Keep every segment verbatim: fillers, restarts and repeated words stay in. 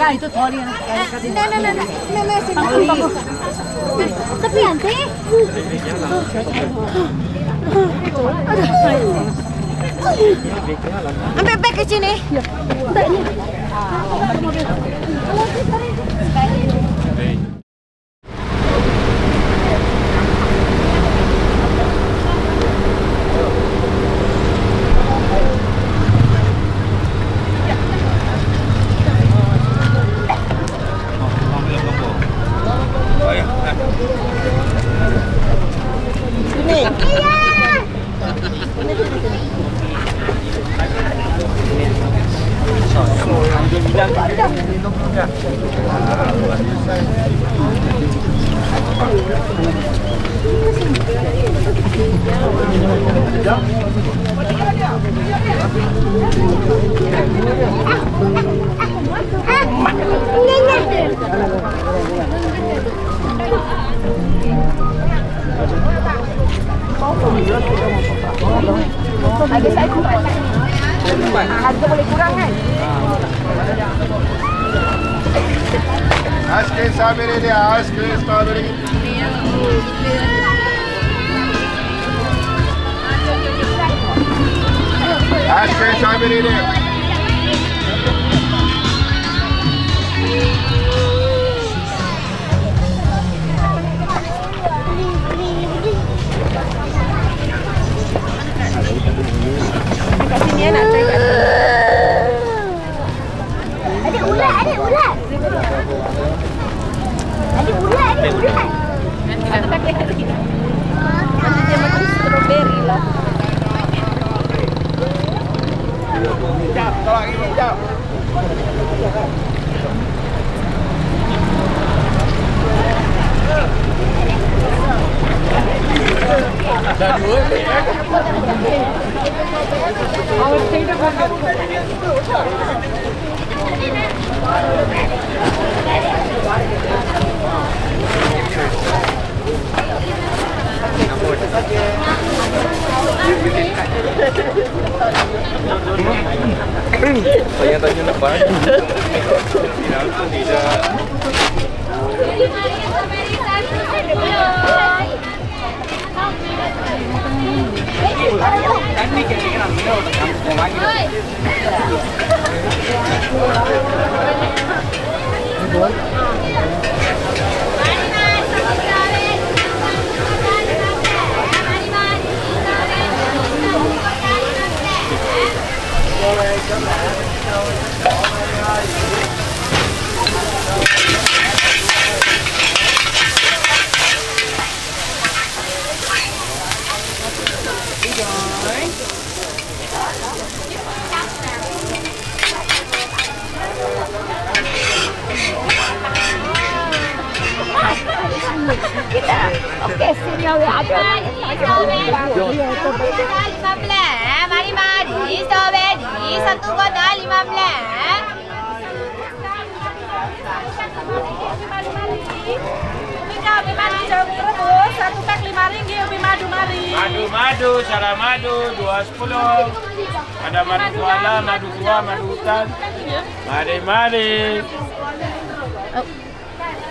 enggak itu toli yang kasih. Nah, nah, nah, nah, nah, nah, sini. Tapi nanti. Ambil bag ke sini. Harga boleh kurang kan? Askes sambil ini, askes sambil ini. Askes sambil ini. Dekat sini ya nak try kat sini. Ada ulat, ada ulat. Ada ulat, ada ulat. Nanti dah pakai lagi. Nanti dia makan strawberry lah. Jap, tolak ini jap. Dah dua ni. Awak tidak boleh. Saya tanya nak apa? Tidak, tidak. Thank you. Kita okey sinyal ada. lima belas. Mari mari strawberry satu kotak lima belas. Ubi madu mari rebus satu pak lima ringgit ubi madu mari. Madu madu salam madu dua sepuluh. Ada madu kuala, madu buah, madu hutan. Mari mari.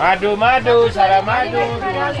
Madu madu, salam madu. Cak,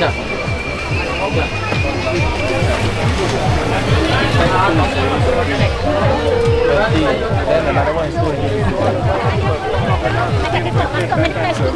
cak. Terima kasih.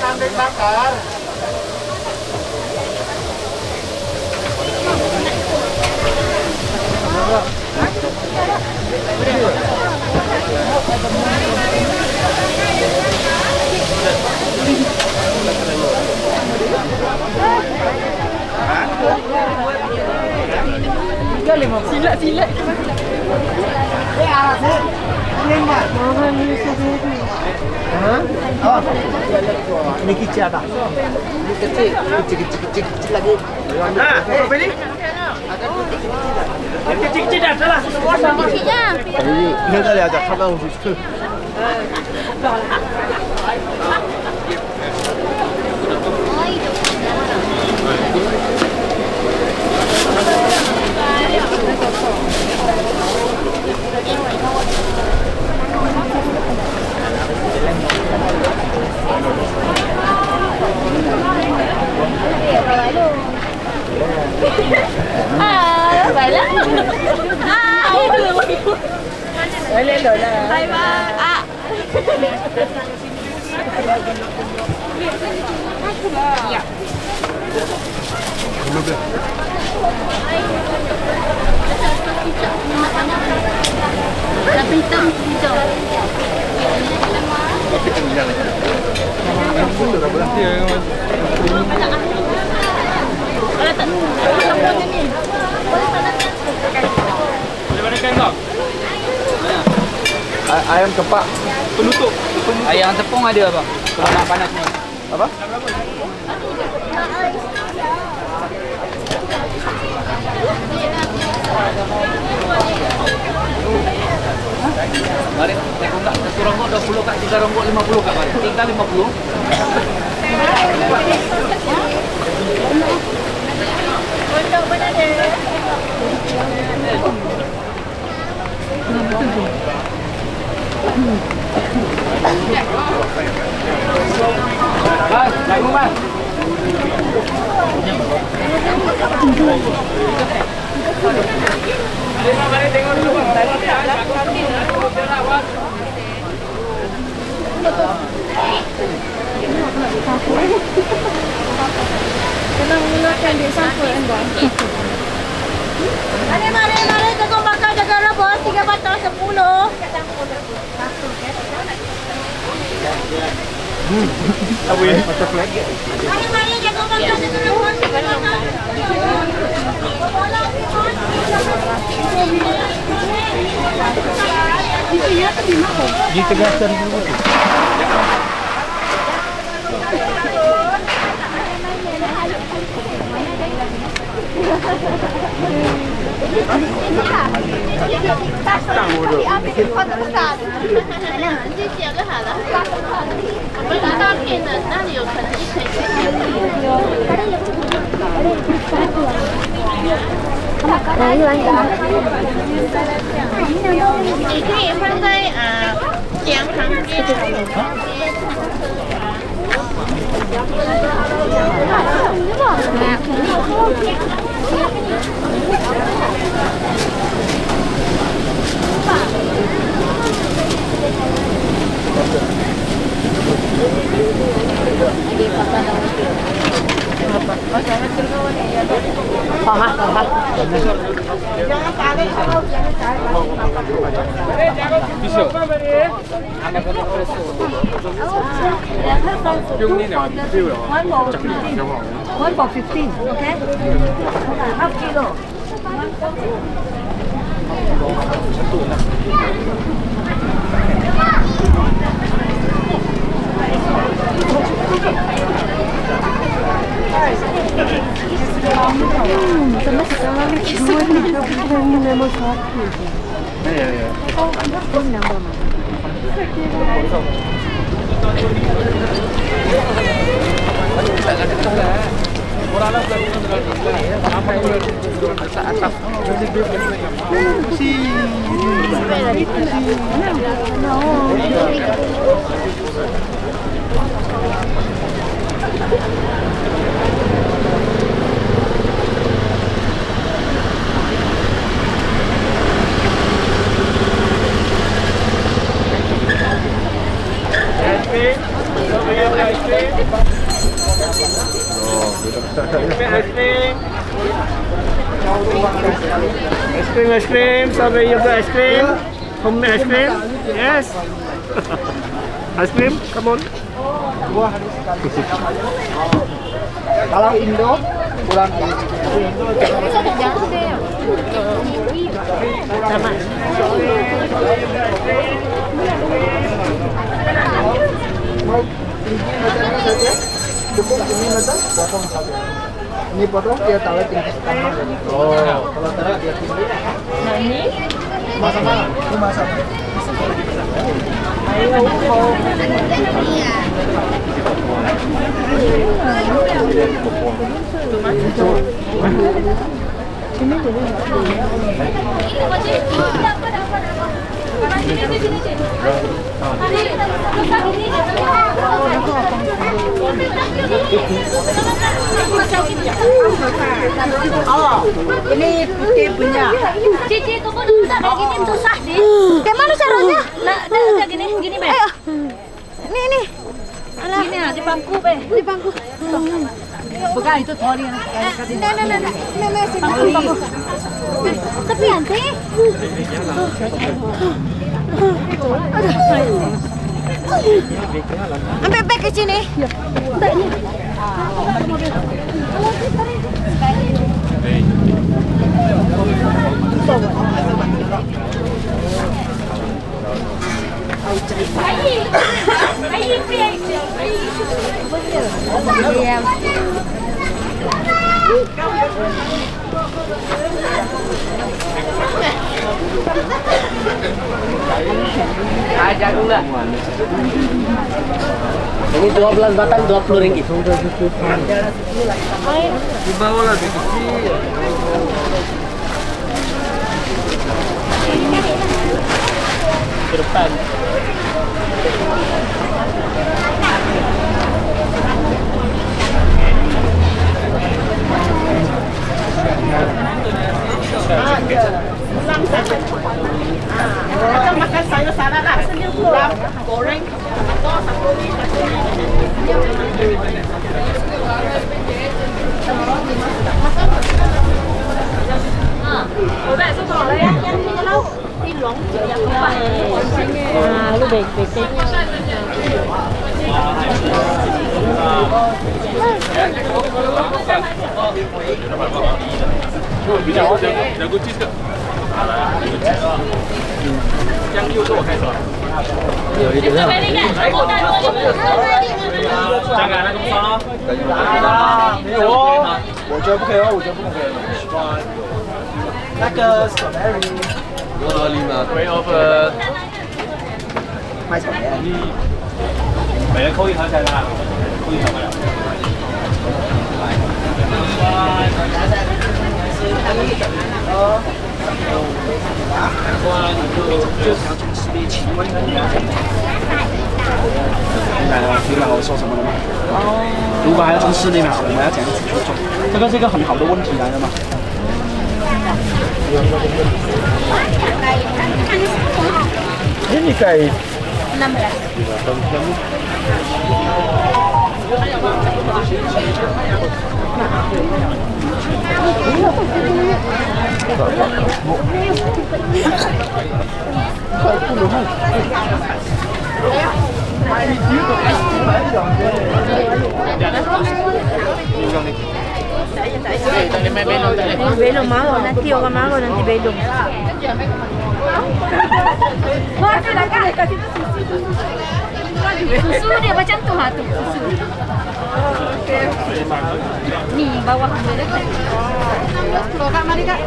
kambing bakar. Silap-silap eh Arafat lembak orang ni sendiri ha ah ni kecil tak ni kecil kecil kecil kecil lagi ha beli ada kecil kecil kecil dah salah semua sama ni ni dah ada khabar untuk tu ayam kepak penutup ayam tepung ada apa? Kalau panasnya apa? Mari naik ronggak satu ronggok dua puluh kat tiga ronggok lima puluh kat mari tinggal lima puluh untuk mana dia? Mas, naik rumah lima balik tengok dulu bang. Tadi dia ada kambing, ada mobil lawan. Kena menggunakan duit sampul kan bang. Mari mari mari tengok bakal jaga rebus tiga batang sepuluh. Hmm. Apa ini? Mari mari jaga bakal jaga rebus tiga batang. Di tengah sana dulu.来来来，你可以放在啊姜旁边。好啊，好啊。One for fifteen, okay? Half kilo. Terima kasih telah menonton! Es krim, sampai juga es krim, home es krim, yes, es krim, come on. Kalau Indo, kurang Indo. Jauh deh. Sama. Mau tinggi macamnya saja, cukup tinggi macam, potong saja. Ini potong dia taruh tinggi setengah. Oh, kalau taruh dia tinggi. Nah ini masak mana? Ini masak. Ayo, oh, ini putih punya. Cici, kamu nggak kayak gini susah deh. Gimana caranya? Nah, udah gini, gini be. Ini, ini. Alah, ini di bangku be. Di bangku. Bukan itu toli yang kasih. Nah, nah, nah, nah, nah, sini. Tapi nanti. Ambil beg ke sini. Ini dua belas batang dua puluh ringgit. Di bawah lagi kecil. Ke depan. Atau makan sayur salad lah, ulam goreng atau sakuri sakuri. Ah, udah itu boleh ya, yang ini lauk tilong yang depan. Ah, lu baik-baik. Susu dia macam tu ha tu susu. Ni bawah ambil kat. enam belas kilo kat mari kat.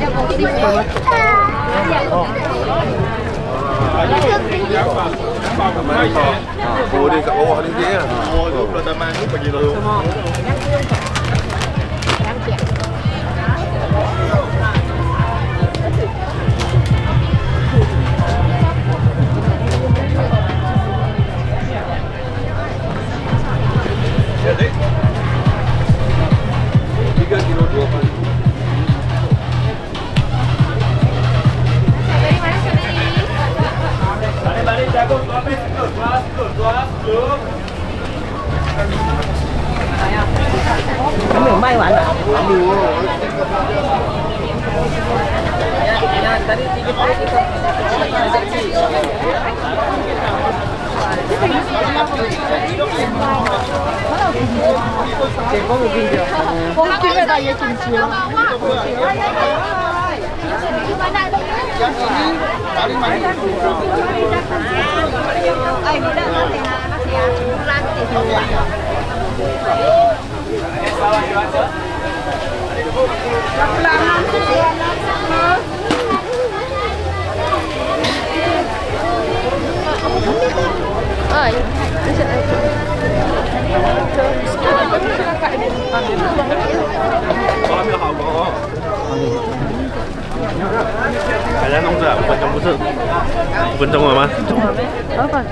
Dia bawah di bawah. Ya. Oh dia kat bawah ni dia. Oh tu pertama ni pergi dulu. Tiga kilo dua puluh. Balik balik jago dua belas kilo, dua belas kilo, dua belas kilo. 没有卖完了。还在弄着，五分钟不是？五分钟了吗？老板。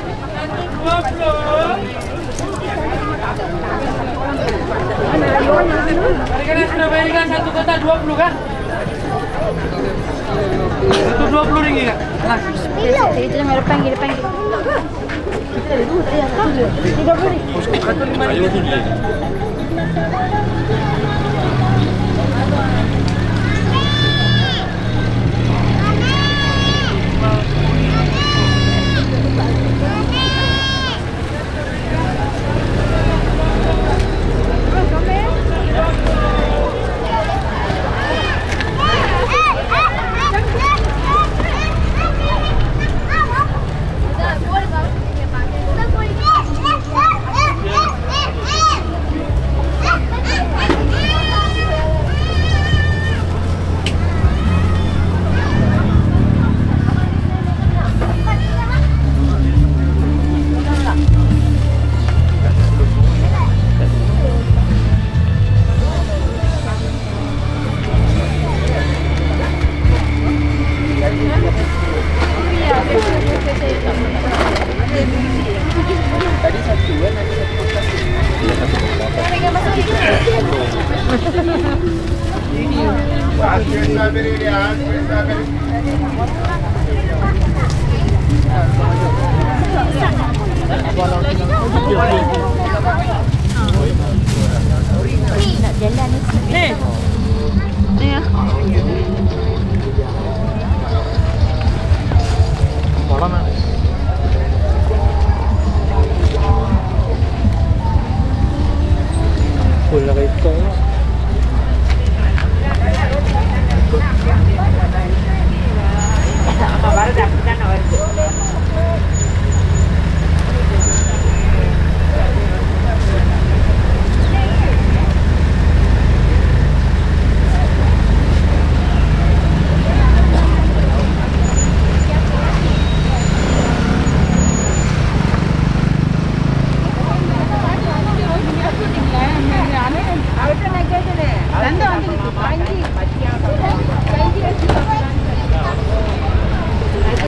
Tolong, Mas.